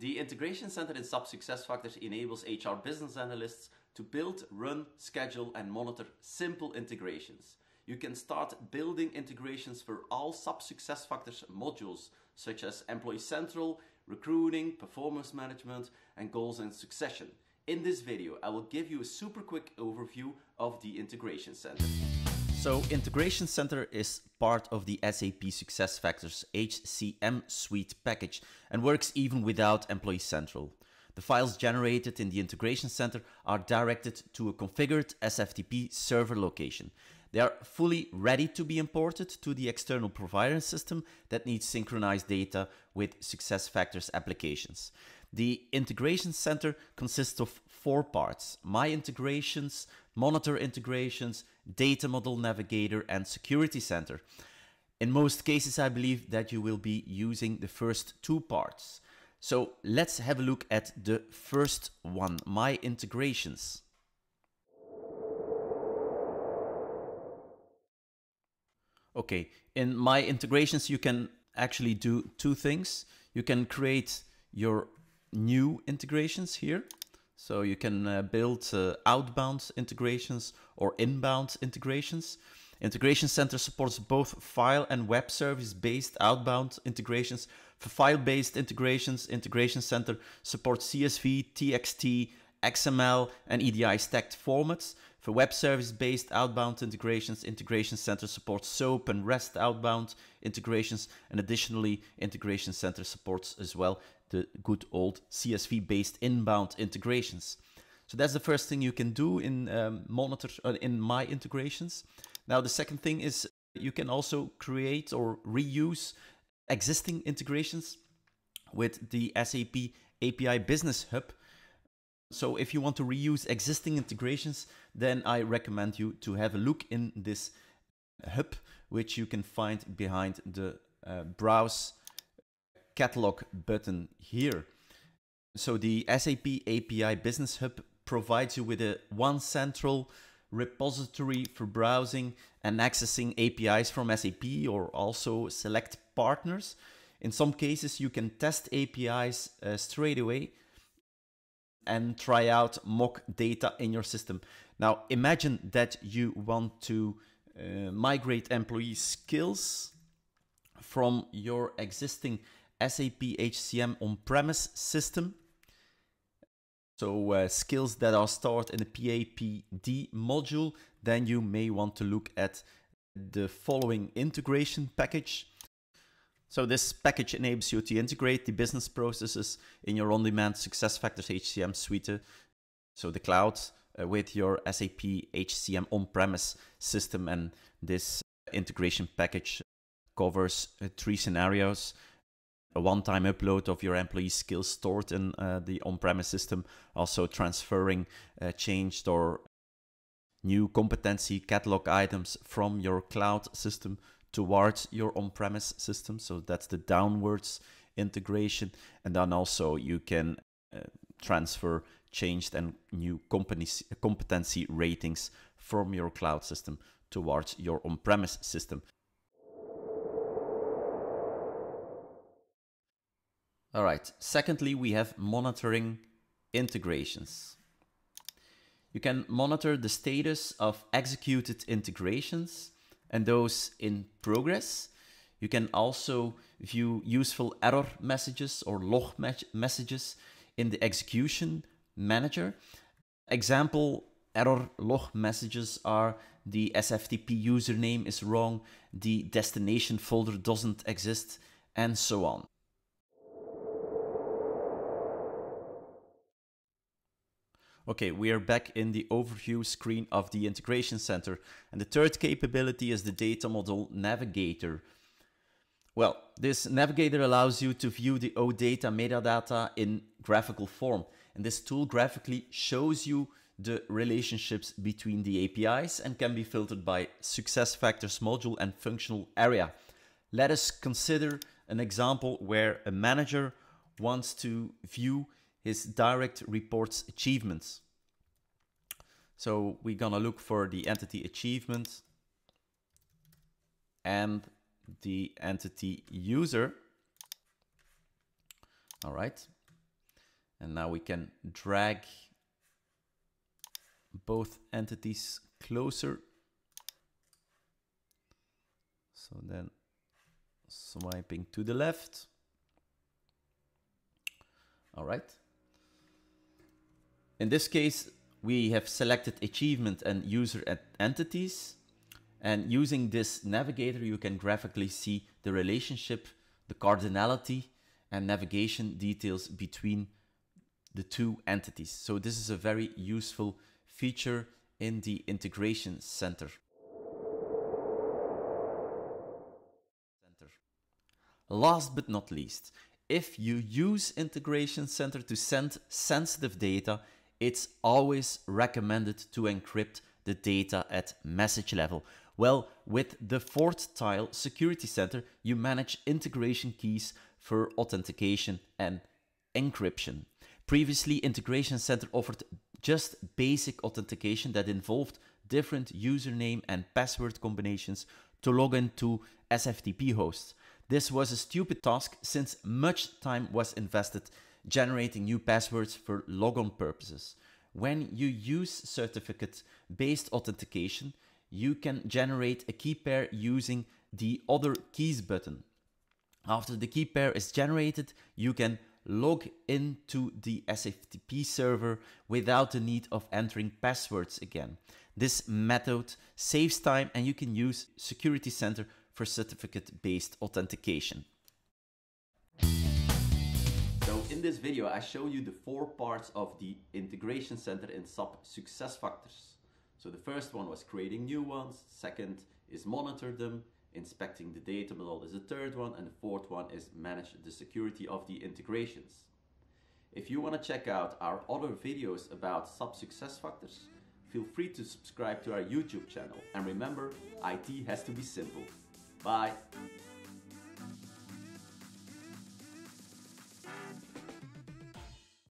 The Integration Center in SAP SuccessFactors enables HR business analysts to build, run, schedule and monitor simple integrations. You can start building integrations for all SAP SuccessFactors modules such as Employee Central, Recruiting, Performance Management and Goals and Succession. In this video, I will give you a super quick overview of the Integration Center. So, Integration Center is part of the SAP SuccessFactors HCM Suite package and works even without Employee Central. The files generated in the Integration Center are directed to a configured SFTP server location. They are fully ready to be imported to the external provider system that needs synchronized data with SuccessFactors applications. The Integration Center consists of four parts: My Integrations, Monitor Integrations, Data Model Navigator and Security Center. In most cases, I believe that you will be using the first two parts. So let's have a look at the first one, My Integrations. Okay, in My Integrations, you can actually do two things. You can create your new integrations here. So you can build outbound integrations or inbound integrations. Integration Center supports both file and web service-based outbound integrations. For file-based integrations, Integration Center supports CSV, TXT, XML and EDI stacked formats. For web service-based outbound integrations, Integration Center supports SOAP and REST outbound integrations. And additionally, Integration Center supports as well the good old CSV-based inbound integrations. So that's the first thing you can do in My Integrations. Now, the second thing is you can also create or reuse existing integrations with the SAP API Business Hub. So if you want to reuse existing integrations, then I recommend you to have a look in this hub, which you can find behind the Browse Catalog button here. So the SAP API Business Hub provides you with one central repository for browsing and accessing APIs from SAP or also select partners. In some cases, you can test APIs straight away and try out mock data in your system. Now, imagine that you want to migrate employee skills from your existing SAP HCM on-premise system. So skills that are stored in the PAPD module, then you may want to look at the following integration package. So this package enables you to integrate the business processes in your on-demand SuccessFactors HCM suite, so the cloud, with your SAP HCM on-premise system. And this integration package covers three scenarios: a one-time upload of your employee skills stored in the on-premise system, also transferring changed or new competency catalog items from your cloud system towards your on-premise system. So that's the downwards integration. And then also you can transfer changed and new competency ratings from your cloud system towards your on-premise system. All right. Secondly, we have monitoring integrations. You can monitor the status of executed integrations and those in progress. You can also view useful error messages or log messages in the execution manager. Example error log messages are the SFTP username is wrong, the destination folder doesn't exist, and so on. Okay, we are back in the overview screen of the Integration Center. And the third capability is the Data Model Navigator. Well, this navigator allows you to view the OData metadata in graphical form. And this tool graphically shows you the relationships between the APIs and can be filtered by SuccessFactors module and functional area. Let us consider an example where a manager wants to view his direct reports achievements. So we're gonna look for the entity achievement and the entity user. All right, And now we can drag both entities closer. So then swiping to the left. All right. In this case, we have selected achievement and user entities. And using this navigator, you can graphically see the relationship, the cardinality, and navigation details between the two entities. So this is a very useful feature in the Integration Center. Last but not least, if you use Integration Center to send sensitive data, it's always recommended to encrypt the data at message level. Well, with the fourth tile, Security Center, you manage integration keys for authentication and encryption. Previously, Integration Center offered just basic authentication that involved different username and password combinations to log into SFTP hosts. This was a stupid task since much time was invested generating new passwords for logon purposes. When you use certificate-based authentication, you can generate a key pair using the Other Keys button. After the key pair is generated, you can log into the SFTP server without the need of entering passwords again. This method saves time and you can use Security Center for certificate-based authentication. In this video, I show you the four parts of the Integration Center in SAP SuccessFactors. So the first one was creating new ones, second is monitor them, inspecting the data model is the third one, and the fourth one is manage the security of the integrations. If you want to check out our other videos about SAP SuccessFactors, feel free to subscribe to our YouTube channel. And remember, IT has to be simple. Bye!